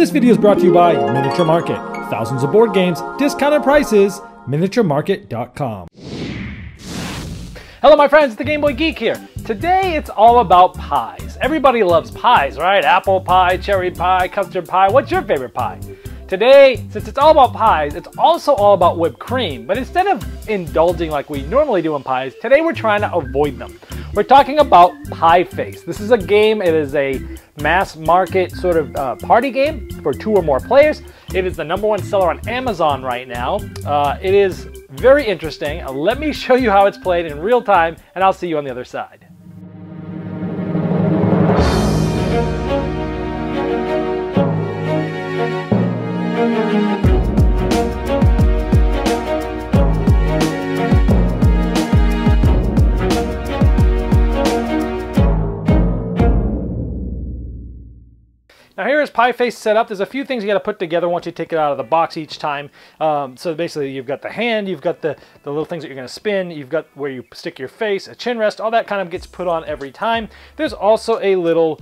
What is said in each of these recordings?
This video is brought to you by Miniature Market. Thousands of board games, discounted prices, miniaturemarket.com. Hello my friends, the Game Boy Geek here. Today it's all about pies. Everybody loves pies, right? Apple pie, cherry pie, custard pie. What's your favorite pie? Today, since it's all about pies, it's also all about whipped cream. But instead of indulging like we normally do in pies, today we're trying to avoid them. We're talking about Pie Face. This is a game, it is a mass market sort of party game for 2 or more players. It is the #1 seller on Amazon right now. It is very interesting. Let me show you how it's played in real time, and I'll see you on the other side. Now here is Pie Face set up. There's a few things you got to put together once you take it out of the box each time. So basically you've got the hand, you've got the little things that you're going to spin, you've got where you stick your face, a chin rest, all that kind of gets put on every time. There's also a little,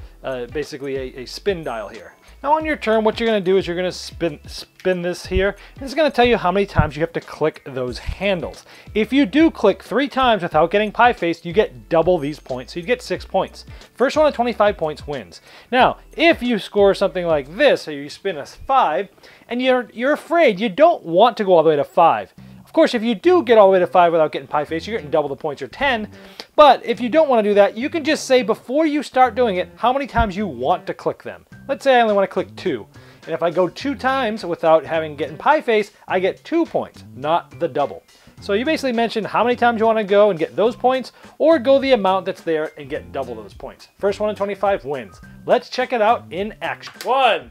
basically a spin dial here. Now on your turn, what you're going to do is you're going to spin this here. This is going to tell you how many times you have to click those handles. If you do click 3 times without getting Pie Faced, you get double these points. So you get 6 points. First one at 25 points wins. Now, if you score something like this, so you spin a 5, and you're afraid, you don't want to go all the way to 5. Of course, if you do get all the way to 5 without getting Pie Face, you're getting double the points, or 10. But if you don't want to do that, you can just say before you start doing it, how many times you want to click them. Let's say I only want to click 2. And if I go 2 times without getting Pie Face, I get 2 points, not the double. So you basically mention how many times you want to go and get those points, or go the amount that's there and get double those points. First one in 25 wins. Let's check it out in action. 1,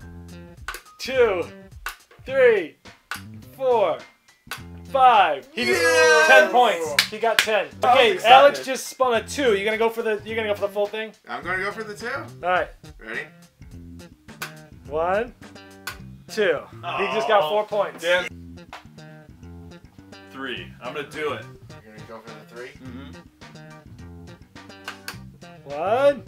2, 3, 4, 5. He got 10 points. He got 10. Okay, Alex just spun a 2. You're gonna go for the full thing? I'm gonna go for the 2. Alright. Ready? 1, 2. Oh, he just got 4 points. Damn. 3. I'm gonna do it. You're gonna go for the 3? Mm-hmm. 1.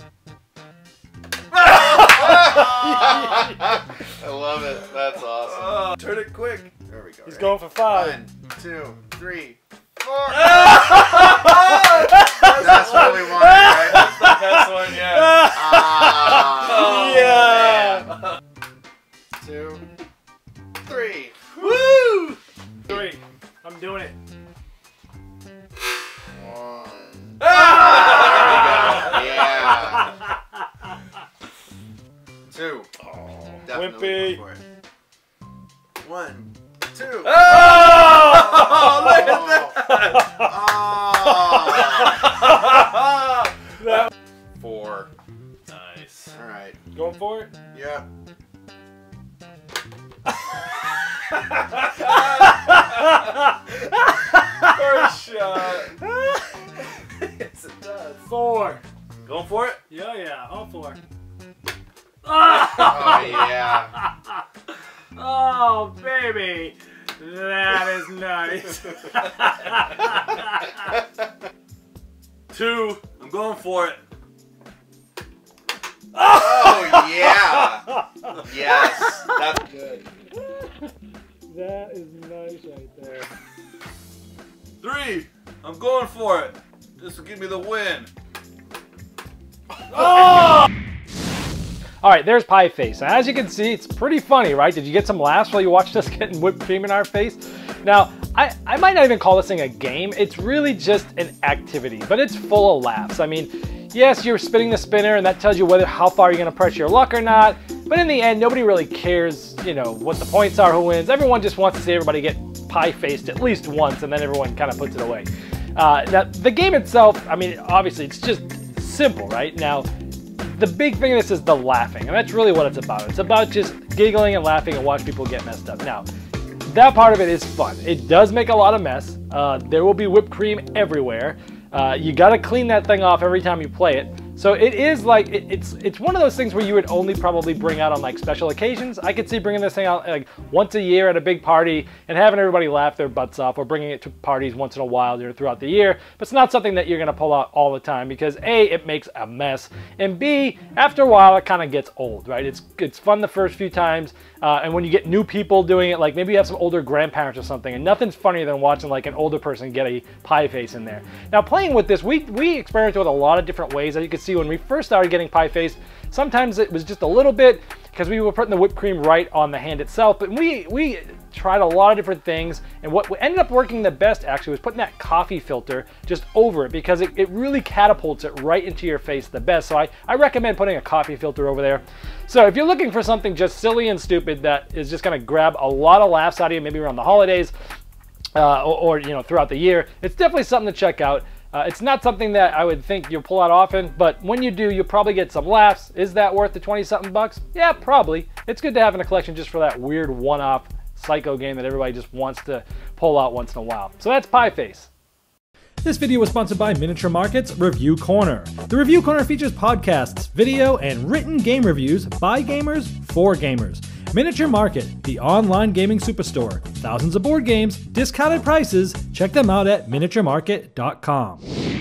I love it. That's awesome. Turn it quick. There we go. He's going for 5. 1, 2, 3, 4. That's what we wanted, right? That's the best one yet. Yeah. 2, 3. Woo! 3. I'm doing it. 1. There we go. Yeah. 2. Oh, definitely went for it. 1, 2. Oh! Look at that! Oh. 4. Nice. All right. Going for it? Yeah. First shot. Yes, it does. 4. Going for it? Yeah, yeah. All 4. Oh, yeah. Oh, baby. That is nice. 2. I'm going for it. Oh, yeah. Yes. That's good. That is nice right there. 3. I'm going for it. This will give me the win. Oh! All right, there's Pie Face. As you can see, it's pretty funny, right? Did you get some laughs while you watched us getting whipped cream in our face? Now, I might not even call this thing a game. It's really just an activity, but it's full of laughs. I mean, yes, you're spinning the spinner, and that tells you how far you're gonna press your luck or not. But in the end, nobody really cares, you know, what the points are, who wins. Everyone just wants to see everybody get pie-faced at least once, and then everyone kind of puts it away. Now, the game itself, I mean, obviously, it's just simple, right? Now, the big thing in this is the laughing, and that's really what it's about. It's about just giggling and laughing and watch people get messed up. Now, that part of it is fun. It does make a lot of mess. There will be whipped cream everywhere. You gotta clean that thing off every time you play it. So it is like, it's one of those things where you would only probably bring out on like special occasions. I could see bringing this thing out like once a year at a big party and having everybody laugh their butts off, or bringing it to parties once in a while throughout the year. But it's not something that you're gonna pull out all the time because A, it makes a mess, and B, after a while it kind of gets old, right? It's fun the first few times, and when you get new people doing it, like maybe you have some older grandparents or something, and nothing's funnier than watching like an older person get a Pie Face in there. Now playing with this, we experimented with a lot of different ways. As you can see, when we first started getting Pie Face, sometimes it was just a little bit because we were putting the whipped cream right on the hand itself, but we tried a lot of different things, and what ended up working the best actually was putting that coffee filter just over it, because it really catapults it right into your face the best. So I recommend putting a coffee filter over there. So if you're looking for something just silly and stupid that is just gonna grab a lot of laughs out of you, maybe around the holidays or you know, throughout the year, it's definitely something to check out. It's not something that I would think you'll pull out often, but when you do, you'll probably get some laughs. Is that worth the 20-something bucks? Yeah, probably. It's good to have in a collection just for that weird one-off psycho game that everybody just wants to pull out once in a while. So that's Pie Face. This video was sponsored by Miniature Market's Review Corner. The Review Corner features podcasts, video, and written game reviews by gamers for gamers. Miniature Market, the online gaming superstore. Thousands of board games, discounted prices. Check them out at miniaturemarket.com.